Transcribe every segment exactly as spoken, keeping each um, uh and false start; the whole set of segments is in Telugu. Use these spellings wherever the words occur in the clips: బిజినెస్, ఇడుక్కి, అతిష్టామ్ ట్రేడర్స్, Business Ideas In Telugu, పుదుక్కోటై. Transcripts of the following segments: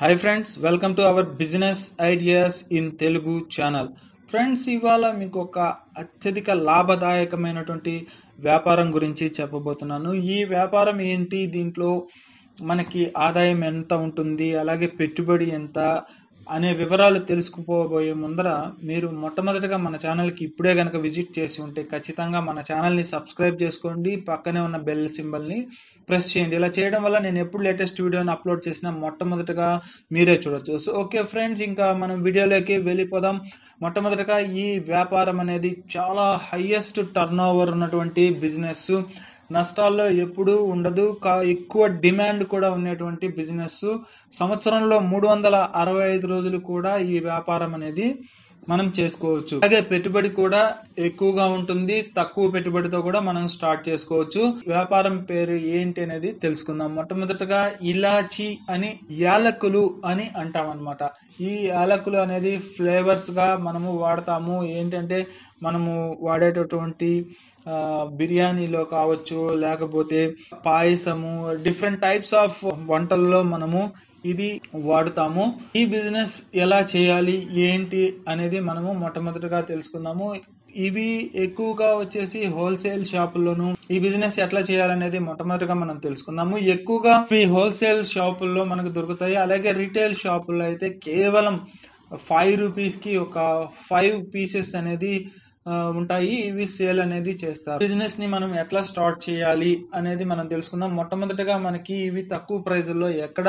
Hi friends, welcome to our business ideas in Telugu channel. Friends, इवाళ మీకు ఒక అత్యధిక లాభదాయకమైనటువంటి వ్యాపారం గురించి చెప్పబోతున్నాను। ఈ వ్యాపారం ఏంటి, దీంట్లో మనకి ఆదాయం ఎంత ఉంటుంది, అలాగే పెట్టుబడి ఎంత అనే వివరాలు తెలుసుకోబోయే ముందర మీరు మొట్టమొదటిగా మన ఛానల్ కి ఇప్పుడే గనుక విజిట్ చేసి ఉంటే ఖచ్చితంగా మన ఛానల్ ని సబ్స్క్రైబ్ చేసుకోండి, పక్కనే ఉన్న బెల్ సింబల్ ని ప్రెస్ చేయండి। ఇలా చేయడం వల్ల నేను ఎప్పుడు లేటెస్ట్ వీడియోని అప్లోడ్ చేసినా మొట్టమొదటిగా మీరే చూడొచ్చు। సో ఓకే ఫ్రెండ్స్, ఇంకా మనం వీడియోలోకి వెళ్ళిపోదాం। మొట్టమొదటిగా ఈ వ్యాపారం అనేది చాలా హైయెస్ట్ టర్నోవర్ ఉన్నటువంటి బిజినెస్, నష్టాల్లో ఎప్పుడూ ఉండదు, ఎక్కువ డిమాండ్ కూడా ఉన్నటువంటి బిజినెస్। సంవత్సరంలో మూడు వందల అరవై ఐదు రోజులు కూడా ఈ వ్యాపారం అనేది మనం చేసుకోవచ్చు। అలాగే పెట్టుబడి కూడా ఎక్కువగా ఉంటుంది, తక్కువ పెట్టుబడితో కూడా మనం స్టార్ట్ చేసుకోవచ్చు। వ్యాపారం పేరు ఏంటి అనేది తెలుసుకుందాం। మొట్టమొదటగా ఇలాచి అని యాలకులు అని అంటాం అనమాట। ఈ యాలకులు అనేది ఫ్లేవర్స్ గా మనము వాడతాము। ఏంటంటే మనము వాడేటటువంటి బిర్యానీలో కావచ్చు, లేకపోతే పాయసము, డిఫరెంట్ టైప్స్ ఆఫ్ వంటల్లో మనము ఇది వాడతాము। ఈ బిజినెస్ ఎలా చేయాలి ఏంటి అనేది మనము మొట్టమొదటిగా తెలుసుకుందాము। ఇవి ఎక్కువగా వచ్చేసి హోల్సేల్ షాపుల్లోను ఈ బిజినెస్ ఎట్లా చేయాలనేది మొట్టమొదటిగా మనం తెలుసుకుందాము। ఎక్కువగా ఈ హోల్సేల్ షాపుల్లో మనకు దొరుకుతాయి, అలాగే రిటైల్ షాపుల్లో అయితే కేవలం ఫైవ్ రూపీస్ కి ఒక ఫైవ్ పీసెస్ అనేది ఉంటాయి, ఇవి సేల్ అనేది చేస్తారు। బిజినెస్ ని మనం ఎట్లా స్టార్ట్ చేయాలి అనేది మనం తెలుసుకుందాం। మొట్టమొదటిగా మనకి ఇవి తక్కువ ప్రైజుల్లో ఎక్కడ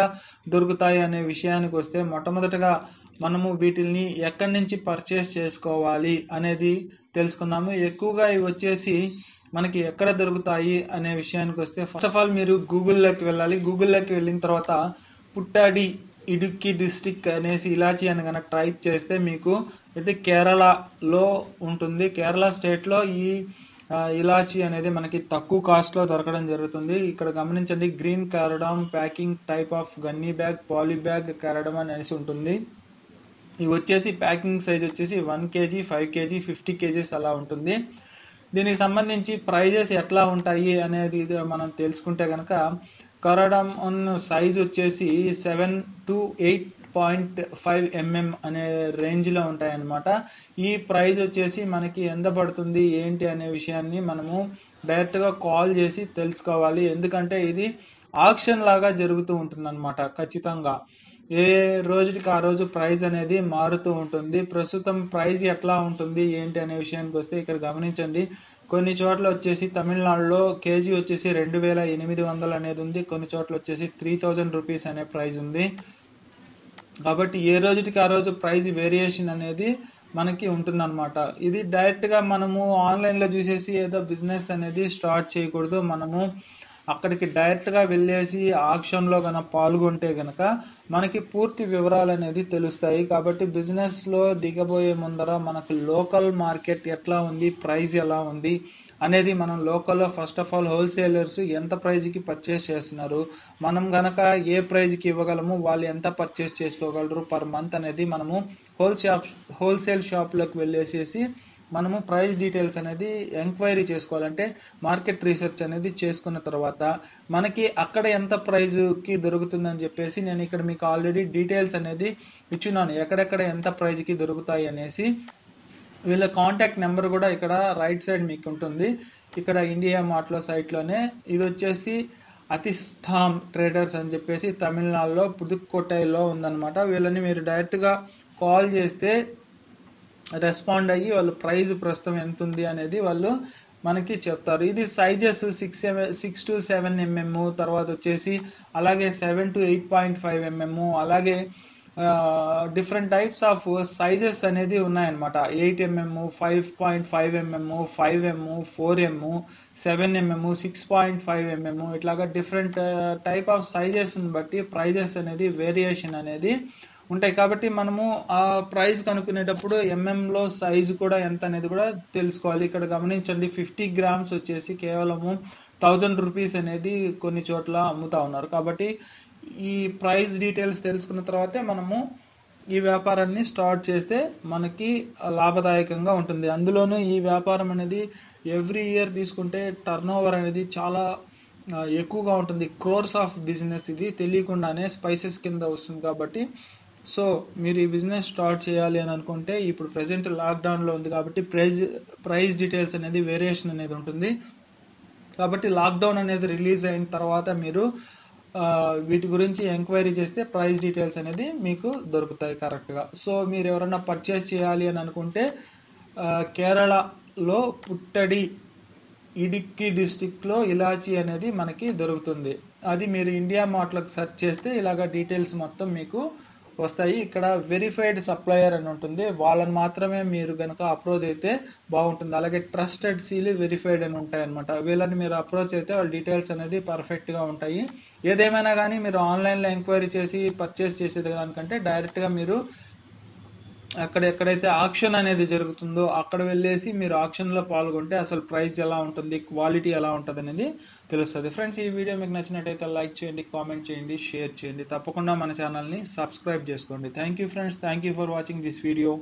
దొరుకుతాయి అనే విషయానికి వస్తే, మొట్టమొదటిగా మనము వీటిని ఎక్కడి నుంచి పర్చేస్ చేసుకోవాలి అనేది తెలుసుకుందాము। ఎక్కువగా ఇవి వచ్చేసి మనకి ఎక్కడ దొరుకుతాయి అనే విషయానికి వస్తే, ఫస్ట్ ఆఫ్ ఆల్ మీరు గూగుల్లోకి వెళ్ళాలి। గూగుల్లోకి వెళ్ళిన తర్వాత పుట్టాడి ఇడుక్కి డిస్ట్రిక్ట్ అనేసి ఇలాచి అని కనుక టైప్ చేస్తే మీకు అయితే కేరళలో ఉంటుంది। కేరళ స్టేట్లో ఈ ఇలాచి అనేది మనకి తక్కువ కాస్ట్లో దొరకడం జరుగుతుంది। ఇక్కడ గమనించండి, green క్యారడమ్, packing type of gunny bag, poly bag క్యారడమ్ అనేసి ఉంటుంది। ఇవి వచ్చేసి ప్యాకింగ్ సైజ్ వచ్చేసి one KG, five KG, fifty KGs అలా ఉంటుంది। దీనికి సంబంధించి ప్రైజెస్ ఎట్లా ఉంటాయి అనేది మనం తెలుసుకుంటే కనుక, కరడం సైజ్ వచ్చేసి seven to eight point five MM అనే రేంజ్లో ఉంటాయన్నమాట। ఈ ప్రైజ్ వచ్చేసి మనకి ఎంత పడుతుంది ఏంటి అనే విషయాన్ని మనము డైరెక్ట్గా కాల్ చేసి తెలుసుకోవాలి, ఎందుకంటే ఇది ఆక్షన్ లాగా జరుగుతూ ఉంటుందన్నమాట। ఖచ్చితంగా ఏ రోజుకి ఆ రోజు ప్రైజ్ అనేది మారుతూ ఉంటుంది। ప్రస్తుతం ప్రైజ్ ఎట్లా ఉంటుంది ఏంటి అనే విషయానికి వస్తే, ఇక్కడ గమనించండి, కొన్ని చోట్ల వచ్చేసి తమిళనాడులో కేజీ వచ్చేసి రెండు వేల ఎనిమిది వందలు అనేది ఉంది, కొన్ని చోట్ల వచ్చేసి త్రీ థౌజండ్ రూపీస్ అనే ప్రైజ్ ఉంది। కాబట్టి ఏ రోజుకి ఆ రోజు ప్రైజ్ వేరియేషన్ అనేది మనకి ఉంటుందన్నమాట। ఇది డైరెక్ట్గా మనము ఆన్లైన్లో చూసేసి ఏదో బిజినెస్ అనేది స్టార్ట్ చేయకూడదు। మనము అక్కడికి డైరెక్ట్గా వెళ్ళేసి ఆక్షన్లో కనుక పాల్గొంటే కనుక మనకి పూర్తి వివరాలు అనేది తెలుస్తాయి। కాబట్టి బిజినెస్లో దిగబోయే ముందర మనకు లోకల్ మార్కెట్ ఎట్లా ఉంది, ప్రైస్ ఎలా ఉంది అనేది మనం లోకల్లో ఫస్ట్ ఆఫ్ ఆల్ హోల్సేలర్స్ ఎంత ప్రైజ్కి పర్చేస్ చేస్తున్నారు, మనం కనుక ఏ ప్రైజ్కి ఇవ్వగలము, వాళ్ళు ఎంత పర్చేస్ చేసుకోగలరు పర్ మంత్ అనేది మనము హోల్ షాప్ హోల్సేల్ షాప్లోకి వెళ్ళేసేసి మనము ప్రైస్ డీటెయిల్స్ అనేది ఎంక్వైరీ చేసుకోవాలంటే మార్కెట్ రీసెర్చ్ అనేది చేసుకున్న తర్వాత మనకి అక్కడ ఎంత ప్రైజ్కి దొరుకుతుందని చెప్పేసి నేను ఇక్కడ మీకు ఆల్రెడీ డీటెయిల్స్ అనేది ఇచ్చున్నాను, ఎక్కడెక్కడ ఎంత ప్రైజ్కి దొరుకుతాయి అనేసి। వీళ్ళ కాంటాక్ట్ నెంబర్ కూడా ఇక్కడ రైట్ సైడ్ మీకు ఉంటుంది, ఇక్కడ ఇండియా మార్ట్లో సైట్లోనే। ఇది వచ్చేసి అతిష్టామ్ ట్రేడర్స్ అని చెప్పేసి తమిళనాడులో పుదుక్కోటైలో ఉందన్నమాట। వీళ్ళని మీరు డైరెక్ట్గా కాల్ చేస్తే రెస్పాండ్ అయ్యి వాళ్ళు ప్రైజ్ ప్రస్తుతం ఎంత ఉంది అనేది వాళ్ళు మనకి చెప్తారు। ఇది sizes six six to seven MM, తర్వాత వచ్చేసి అలాగే seven to eight point five MM, అలాగే డిఫరెంట్ టైప్స్ ఆఫ్ సైజెస్ అనేది ఉన్నాయన్నమాట। Eight MM, five point five MM, five M, four M, seven MM, six point five MM, ఇట్లాగా డిఫరెంట్ టైప్ ఆఫ్ సైజెస్ని బట్టి ప్రైజెస్ అనేది వేరియేషన్ అనేది ఉంటాయి। కాబట్టి మనము ఆ ప్రైస్ కనుక్కునేటప్పుడు ఎంఎంలో సైజు కూడా ఎంత అనేది కూడా తెలుసుకోవాలి। ఇక్కడ గమనించండి, ఫిఫ్టీ గ్రామ్స్ వచ్చేసి కేవలము థౌజండ్ రూపీస్ అనేది కొన్ని చోట్ల అమ్ముతా ఉన్నారు। కాబట్టి ఈ ప్రైస్ డీటెయిల్స్ తెలుసుకున్న తర్వాతే మనము ఈ వ్యాపారాన్ని స్టార్ట్ చేస్తే మనకి లాభదాయకంగా ఉంటుంది। అందులోనూ ఈ వ్యాపారం అనేది ఎవ్రీ ఇయర్ తీసుకుంటే టర్న్ ఓవర్ అనేది చాలా ఎక్కువగా ఉంటుంది. కోర్స్ ఆఫ్ బిజినెస్ ఇది తెలియకుండానే స్పైసెస్ కింద వస్తుంది కాబట్టి, సో మీరు ఈ బిజినెస్ స్టార్ట్ చేయాలి అని అనుకుంటే ఇప్పుడు ప్రజెంట్ లాక్డౌన్లో ఉంది కాబట్టి ప్రైజ్ ప్రైస్ డీటెయిల్స్ అనేది వేరియేషన్ అనేది ఉంటుంది కాబట్టి లాక్డౌన్ అనేది రిలీజ్ అయిన తర్వాత మీరు వీటి గురించి ఎంక్వైరీ చేస్తే ప్రైస్ డీటెయిల్స్ అనేది మీకు దొరుకుతాయి కరెక్ట్గా. సో మీరు ఎవరైనా పర్చేస్ చేయాలి అని అనుకుంటే కేరళలో పుట్టడి ఇడిక్కి డిస్టిక్లో ఇలాచి అనేది మనకి దొరుకుతుంది. అది మీరు ఇండియా మార్ట్లకు సెర్చ్ చేస్తే ఇలాగ డీటెయిల్స్ మొత్తం మీకు వస్తాయి. ఇక్కడ వెరిఫైడ్ సప్లయర్ అని ఉంటుంది, వాళ్ళని మాత్రమే మీరు కనుక అప్రోచ్ అయితే బాగుంటుంది. అలాగే ట్రస్టెడ్ సీలు వెరిఫైడ్ అని ఉంటాయన్నమాట, వీళ్ళని మీరు అప్రోచ్ అయితే వాళ్ళ డీటెయిల్స్ అనేది పర్ఫెక్ట్గా ఉంటాయి. ఏదేమైనా కానీ మీరు ఆన్లైన్లో ఎంక్వైరీ చేసి పర్చేస్ చేసేది దానికంటే డైరెక్ట్గా మీరు అక్కడ ఎక్కడైతే ఆక్షన్ అనేది జరుగుతుందో అక్కడ వెళ్ళేసి మీరు ఆక్షన్లో పాల్గొంటే అసలు ప్రైస్ ఎలా ఉంటుంది, క్వాలిటీ ఎలా ఉంటుంది అనేది తెలుస్తుంది. ఫ్రెండ్స్, ఈ వీడియో మీకు నచ్చినట్టయితే లైక్ చేయండి, కామెంట్ చేయండి, షేర్ చేయండి. తప్పకుండా మన ఛానల్ని సబ్స్క్రైబ్ చేసుకోండి. Thank you friends, thank you for watching this video.